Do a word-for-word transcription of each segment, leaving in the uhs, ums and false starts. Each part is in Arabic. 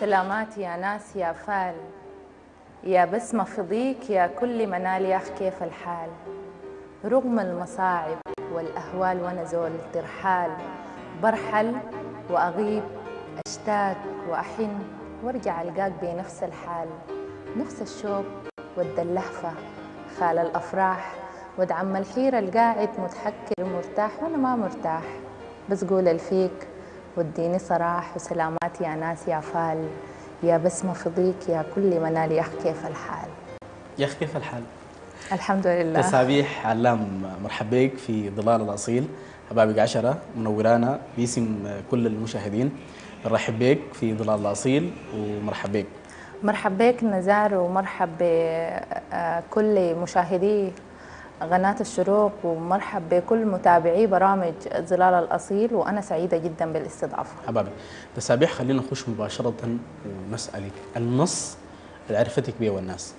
سلامات يا ناس يا فال، يا بسمة فضيك يا كل منال، ياخ كيف الحال؟ رغم المصاعب والأهوال وأنا زول ترحال، برحل وأغيب أشتاق وأحن، وارجع ألقاك بنفس الحال، نفس الشوق ود اللهفة خال الأفراح، ود عم الحيرة القاعد متحكر مرتاح وأنا ما مرتاح، بس قول الفيك وديني صراح، وسلامات يا ناس يا فال، يا بسمة فضيك يا كل منال، يا أخ كيف الحال؟ يا أخ كيف الحال؟ الحمد لله. تسابيح علام، مرحب بك في ظلال الأصيل، حبايبك عشرة، منورانا باسم كل المشاهدين، نرحب بك في ظلال الأصيل ومرحب بك. مرحب بك نزار، ومرحب بكل مشاهدي قناة الشروق، ومرحب بكل متابعي برامج ظلال الأصيل، وأنا سعيدة جدا بالاستضافة. حبايبي تسابيح، خلينا نخش مباشرة ونسألك النص اللي عرفتك بيه والناس،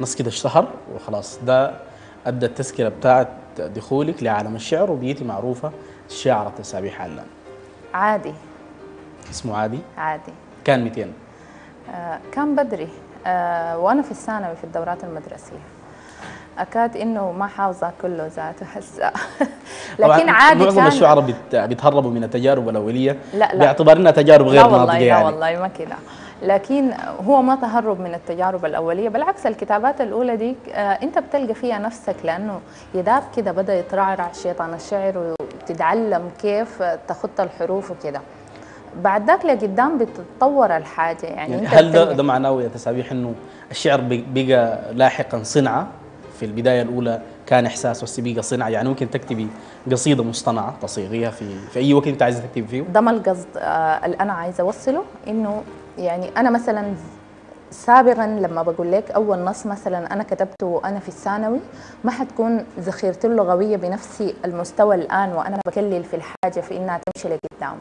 نص كده اشتهر وخلاص، ده أدى التذكرة بتاعت دخولك لعالم الشعر وبيتي معروفة شاعرة تسابيح علام. عادي اسمه عادي؟ عادي كان مئتين؟ آه كان بدري، آه وأنا في الثانوي في الدورات المدرسية، أكاد إنه ما حافظة كله ذاته هسه لكن عادي. معظم الشعراء بيتهربوا من التجارب الأولية، لا لا باعتبار إنها تجارب غير ناضجة يعني. لا والله ما كده، لكن هو ما تهرب من التجارب الأولية، بالعكس الكتابات الأولى دي أنت بتلقى فيها نفسك، لأنه يداب كده بدأ يترعرع شيطان الشعر وتتعلم كيف تخط الحروف وكده، بعد ذاك لقدام بتتطور الحاجة يعني. يعني هل ده, ده معناه يا تسابيح إنه الشعر بقى لاحقا صنعة؟ في البداية الأولى كان إحساس والسبيقة صنعة، يعني ممكن تكتبي قصيدة مصطنعة تصيغيها في في أي وقت أنت عايزة تكتبي فيه؟ ده ما القصد اللي أنا عايزة أوصله، إنه يعني أنا مثلا سابقا لما بقول لك أول نص مثلا أنا كتبته وأنا في الثانوي، ما حتكون ذخيرتي اللغوية بنفسي المستوى الآن، وأنا بكلل في الحاجة في إنها تمشي لقدام.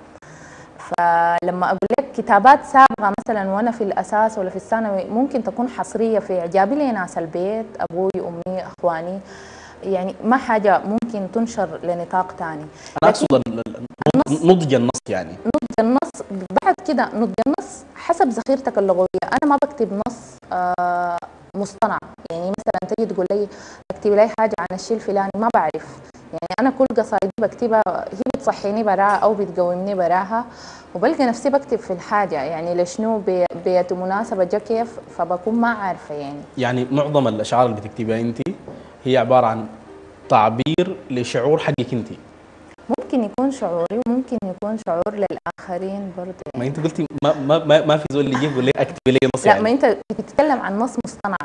فلما أقول لك كتابات سابقة مثلا وأنا في الأساس ولا في الثانوي، ممكن تكون حصرية في إعجابي لناس البيت، أبوي أمي إخواني، يعني ما حاجة ممكن تنشر لنطاق ثاني. أنا أقصد نضج النص يعني. نضج النص بعد كده، نضج النص حسب ذخيرتك اللغوية، أنا ما بكتب نص آه مصطنع، يعني مثلا تجي تقول لي اكتبي لي حاجة عن الشيء الفلاني ما بعرف، يعني أنا كل قصائدي بكتبها هي بتصحيني براها أو بتقومني براها، وبلقى نفسي بكتب في الحاجة يعني لشنو بمناسبة جا كيف، فبكون ما عارفة يعني. يعني معظم الأشعار اللي بتكتبها أنت هي عبارة عن تعبير لشعور حقك أنت. ممكن يكون شعوري وممكن يكون شعور للآخرين برضه يعني. ما أنت قلتي ما ما ما في زول اللي يجي يقول لي أكتبي لي نص يعني. لا، ما أنت بتتكلم عن نص مصطنع.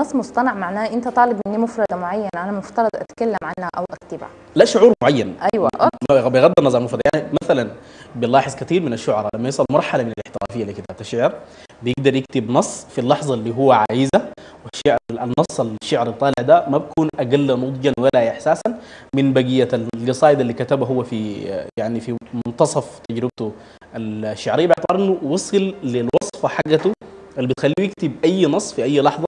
نص مصطنع معناه انت طالب مني مفردة معينة انا مفترض اتكلم عنها او اكتبها، لا شعور معين. ايوه اوكي، بغض النظر عن المفردة. يعني مثلا بنلاحظ كثير من الشعراء لما يصل مرحلة من الاحترافية لكتابة الشعر بيقدر يكتب نص في اللحظة اللي هو عايزها، والشعر النص الشعر الطالع ده ما بكون اقل نضجا ولا احساسا من بقية القصائد اللي كتبها هو في يعني في منتصف تجربته الشعرية، باعتبار انه وصل للوصفة حقته اللي بتخليه يكتب اي نص في اي لحظة،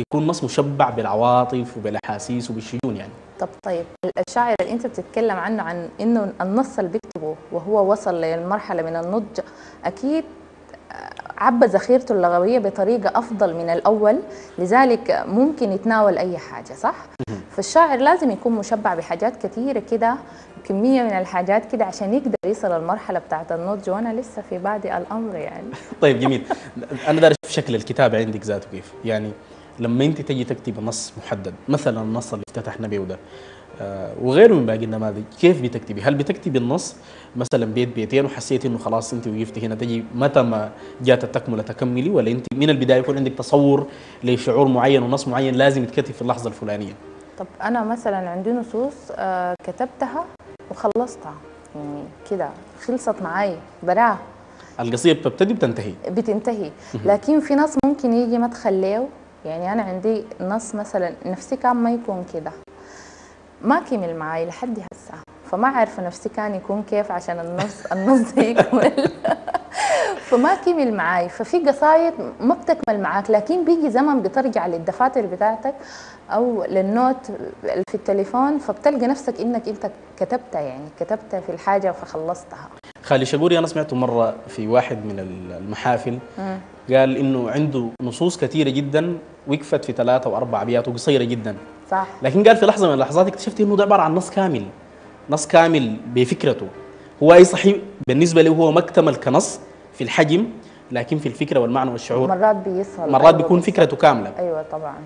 يكون نص مشبع بالعواطف وبالاحاسيس وبالشجون يعني. طب طيب الشاعر اللي انت بتتكلم عنه عن انه النص اللي بيكتبه وهو وصل للمرحله من النضج، اكيد عبى ذخيرته اللغويه بطريقه افضل من الاول، لذلك ممكن يتناول اي حاجه صح؟ فالشاعر لازم يكون مشبع بحاجات كثيره كده، كميه من الحاجات كده عشان يقدر يصل للمرحله بتاعت النضج، وانا لسه في بادئ الامر يعني. طيب جميل، انا داير اشوف شكل الكتابه عندك ذاته كيف، يعني لما انت تجي تكتب نص محدد مثلا النص اللي افتتحنا بيه ده آه وغيره من باقي النماذج، كيف بتكتبي؟ هل بتكتبي النص مثلا بيت بيتين وحسيتي انه خلاص انت وقفتي هنا، تجي متى ما جات التكمله تكملي، ولا انت من البدايه يكون عندك تصور لشعور معين ونص معين لازم يتكتب في اللحظه الفلانيه؟ طب انا مثلا عندي نصوص آه كتبتها وخلصتها يعني كده خلصت معي براه، القصيده بتبتدي بتنتهي بتنتهي لكن في ناس ممكن يجي ما تخليه، يعني أنا عندي نص مثلا نفسي كان ما يكون كده، ما كمل معي لحد هسه، فما عارفة نفسي كان يكون كيف عشان النص النص ده يكمل فما كمل معي، ففي قصايد ما بتكمل معاك، لكن بيجي زمن بترجع للدفاتر بتاعتك أو للنوت في التليفون، فبتلقى نفسك إنك أنت كتبتها يعني كتبتها في الحاجة فخلصتها. خالي شقوري أنا سمعته مرة في واحد من المحافل مم. قال إنه عنده نصوص كثيرة جدا وقفت في ثلاثة وأربع أبيات وقصيرة جدا، صح، لكن قال في لحظة من اللحظات اكتشفت إنه ده عبارة عن نص كامل، نص كامل بفكرته هو أي صحيح بالنسبة له، هو ما اكتمل كنص في الحجم لكن في الفكرة والمعنى والشعور مرات بيصل، مرات بيكون فكرته كاملة. أيوة طبعا.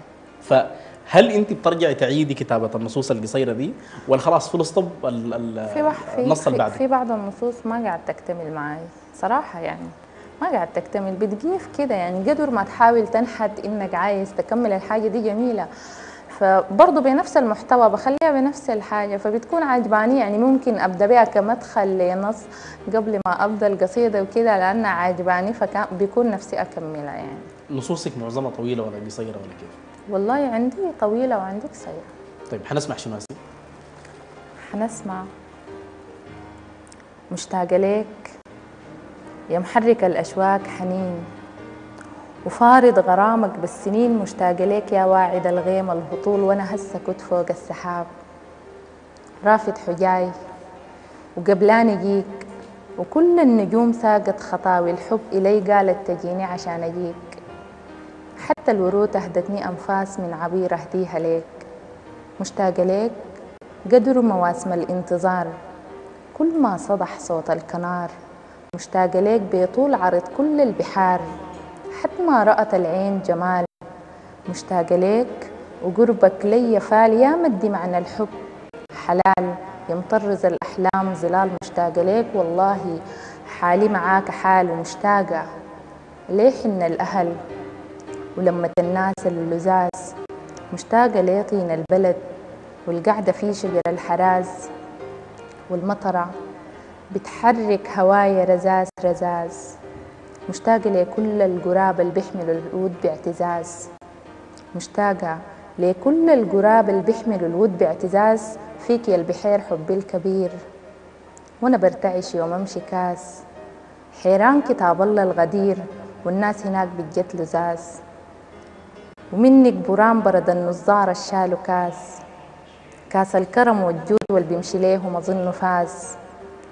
فهل أنت بترجعي تعيدي كتابة النصوص القصيرة دي ولا خلاص خلص؟ طب النص اللي بعده في بعض النصوص ما قاعد تكتمل معي صراحة، يعني ما قاعد تكتمل، بتجيف كده يعني قدر ما تحاول تنحت إنك عايز تكمل الحاجة دي جميلة، فبرضه بنفس المحتوى بخليها بنفس الحاجة، فبتكون عجباني يعني ممكن أبدأ بها كمدخل لنص قبل ما أبدأ القصيدة وكده لأنها عجباني، فبيكون نفسي أكملها يعني. نصوصك معظمها طويلة ولا قصيرة ولا كيف؟ والله عندي طويلة وعندي قصيرة. طيب حنسمع شماسي؟ حنسمع مشتاقة ليك يا محرك الأشواك حنين، وفارض غرامك بالسنين، مشتاقة ليك يا واعد الغيم الهطول وانا هسه كنت فوق السحاب، رافد حجاي وقبلاني جيك وكل النجوم ساقت خطاوي، الحب الي قالت تجيني عشان اجيك، حتى الورود اهدتني انفاس من عبير اهديها ليك، مشتاقة ليك قدر مواسم الانتظار كل ما صدح صوت الكنار، مشتاقة ليك بيطول عرض كل البحار حتى ما رأت العين جمال، مشتاقة ليك وقربك لي فال يا مدي معنى الحب حلال، يمطرز الأحلام ظلال، مشتاقة ليك والله حالي معاك حال، ومشتاقة ليحن الأهل ولمة الناس اللزاز، مشتاقة ليطين البلد والقعدة في شجر الحراز، والمطرة بتحرك هوايا رزاز رزاز، مشتاقة لكل القراب اللي بيحملوا الود باعتزاز، مشتاقة لكل القراب اللي بيحملوا الود باعتزاز، فيك يا البحير حبي الكبير وانا برتعش يوم امشي كاس، حيران كتاب الله الغدير والناس هناك بتجت لزاز، ومنك برام برد النزار الشالوا كاس، كاس الكرم والجود واللي بيمشي ليهم اظنه فاز،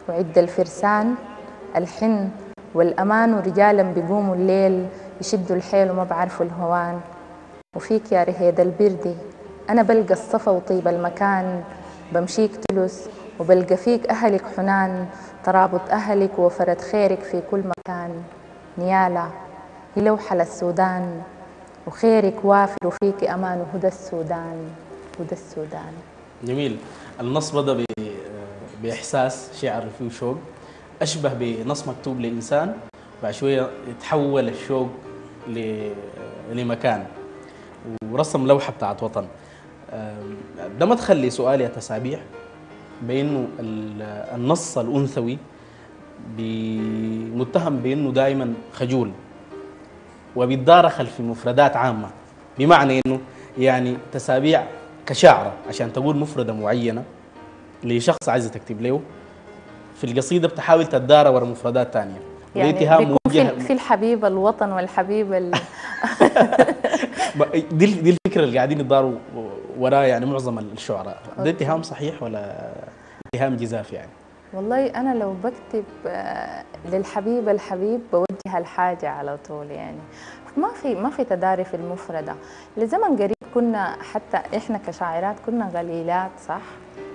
وعد الفرسان الحن والأمان ورجالا بيقوموا الليل يشدوا الحيل وما بعرفوا الهوان، وفيك يا رهيد البردي أنا بلقى الصفا وطيب المكان، بمشيك تلس وبلقى فيك أهلك حنان، ترابط أهلك ووفرة خيرك في كل مكان، نيالا هي لوحة للسودان وخيرك وافر وفيك أمان، وهدى السودان هدى السودان. جميل. النص بدأ بإحساس شعر فيه شوق أشبه بنص مكتوب لإنسان، بعد شوية يتحول الشوق لمكان ورسم لوحة بتاعت وطن. ده مدخل لسؤالي يا تسابيح، بأنه النص الأنثوي متهم بأنه دائما خجول وبيتدار خلف مفردات عامة، بمعنى أنه يعني تسابيع كشاعرة عشان تقول مفردة معينة لشخص عايزة تكتب له في القصيدة بتحاول تتدارى ورا مفردات ثانية، يعني بيكون في, في الحبيب الوطن والحبيب ال... دي, دي الفكرة اللي قاعدين يتداروا وراها يعني معظم الشعراء. ده اتهام صحيح ولا اتهام جزاف يعني؟ والله أنا لو بكتب للحبيب الحبيب بوجه الحاجة على طول، يعني ما في ما في تداري في المفردة. لزمن قريب كنا حتى إحنا كشاعرات كنا قليلات، صح؟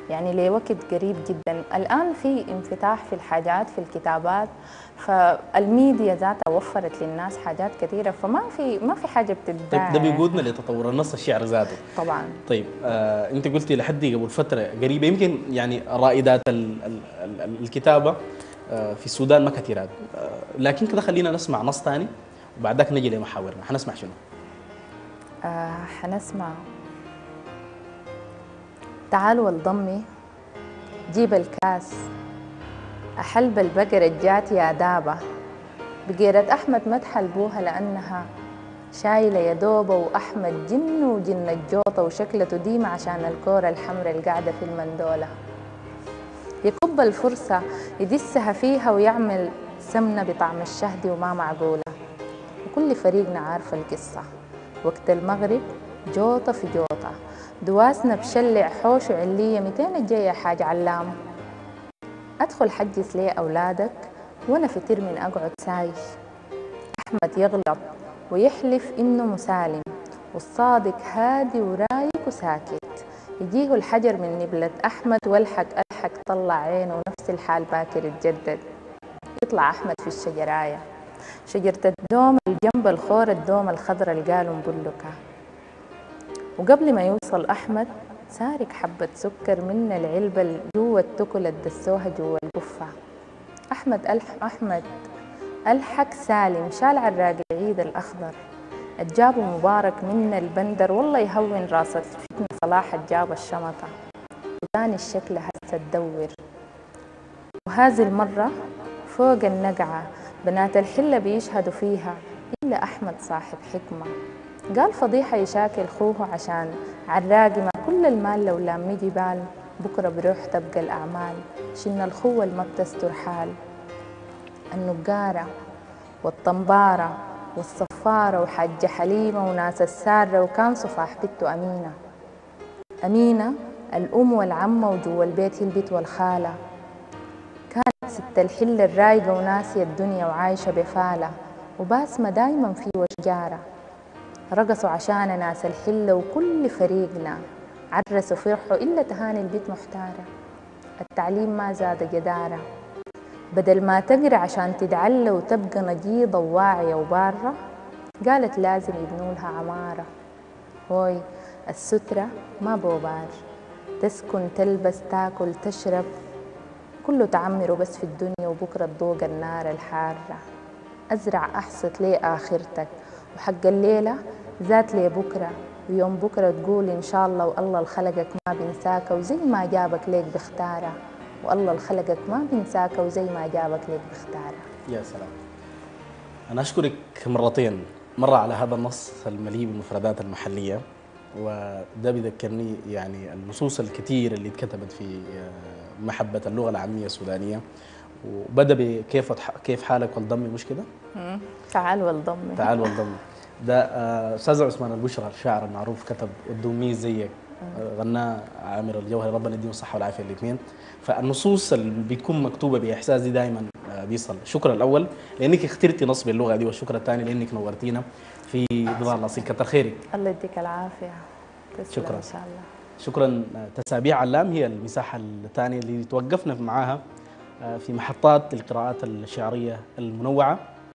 يعني لوقت قريب جدا. الآن في انفتاح في الحاجات في الكتابات، فالميديا ذاتها وفرت للناس حاجات كثيرة، فما في ما في حاجة بتتباع. طيب ده بيقودنا لتطور النص الشعر ذاته. طبعا. طيب آه أنت قلتي لحدي قبل فترة قريبة يمكن يعني رائدات ال ال ال الكتابة آه في السودان ما كثيرات، آه لكن كده خلينا نسمع نص ثاني وبعد ذاك نجي لمحاورنا. حنسمع شنو؟ آه حنسمع تعال والضمي جيب الكاس، أحلب البقرة جات يا دابة، بقيرة أحمد ما تحلبوها لأنها شايلة يا دوبة، وأحمد جن وجن الجوطة وشكلته ديمة عشان الكورة الحمراء القاعدة في المندولة، يكب الفرصة يدسها فيها ويعمل سمنة بطعم الشهد وما معقولة، وكل فريقنا عارف القصة وقت المغرب جوطة في جوطة، دواسنا بشلع حوش وعلية ميتين الجاية حاج علام، أدخل حجز ليه أولادك وأنا فتر من أقعد سايش. أحمد يغلط ويحلف إنه مسالم والصادق هادي ورايق وساكت، يجيه الحجر من نبلة أحمد والحق ألحق طلع عينه ونفس الحال باكر يتجدد. يطلع أحمد في الشجراية شجرة الدوم الجنب الخور الدوم الخضرة القالوا مبلكة. وقبل ما يوصل أحمد سارق حبة سكر من العلبة اللي جوة التكل الدسوها جوة القفة. أحمد ألحق أحمد ألحق سالم شال عراق العيد الأخضر الجابه مبارك من البندر والله يهون راسة فتنة صلاح الجاب الشمطة وثاني الشكل هسه تدور. وهذه المرة فوق النقعة بنات الحلة بيشهدوا فيها إلا أحمد صاحب حكمة قال فضيحة يشاكل خوه عشان عراقي ما كل المال لو لامي جبال بكرة بروح تبقى الأعمال شن الخوة الما بتستر حال. النقارة والطنبارة والصفارة وحاجة حليمة وناس السارة وكان صفاح بنته أمينة. أمينة الأم والعمة وجوا البيت هي البت والخالة كانت ست الحلة الرايقة وناسية الدنيا وعايشة بفالة وباسمة دايما في وشجارة. رقصوا عشان ناس الحلة وكل فريقنا عرسوا فرحوا إلا تهاني البيت محتارة التعليم ما زاد جدارة بدل ما تقرأ عشان تدعلة وتبقى نجيضة وواعية وبارة قالت لازم يبنولها عمارة. هوي السترة ما بوبار تسكن تلبس تاكل تشرب كله تعمره بس في الدنيا وبكرة تضوق النار الحارة. أزرع أحصد ليه آخرتك وحق الليلة ذات لي بكرة ويوم بكرة تقول إن شاء الله والله الخلقك ما بنساك وزي ما جابك ليك بختاره والله الخلقك ما بنساك وزي ما جابك ليك بختاره. يا سلام، أنا أشكرك مرتين، مرة على هذا النص المليء بالمفردات المحلية وده بيذكرني يعني النصوص الكثير اللي اتكتبت في محبة اللغة العامية السودانية وبدأ بكيف كيف حالك والضمي مش كده؟ تعال والضمي تعال والضمي ده استاذ عثمان البشرى الشاعر المعروف كتب الدومي زيك غناه عامر الجوهري ربنا يديهم الصحه والعافيه الاثنين. فالنصوص اللي بيكون مكتوبه باحساس دي دائما بيصل. شكرا الاول لانك اخترتي نصب اللغه دي والشكر الثاني لانك نورتينا في ظلال الاصيل. كتر خيرك الله يديك العافيه. شكرا ان شاء الله. شكرا. تسابيح علام هي المساحه الثانيه اللي توقفنا معاها في محطات القراءات الشعريه المنوعه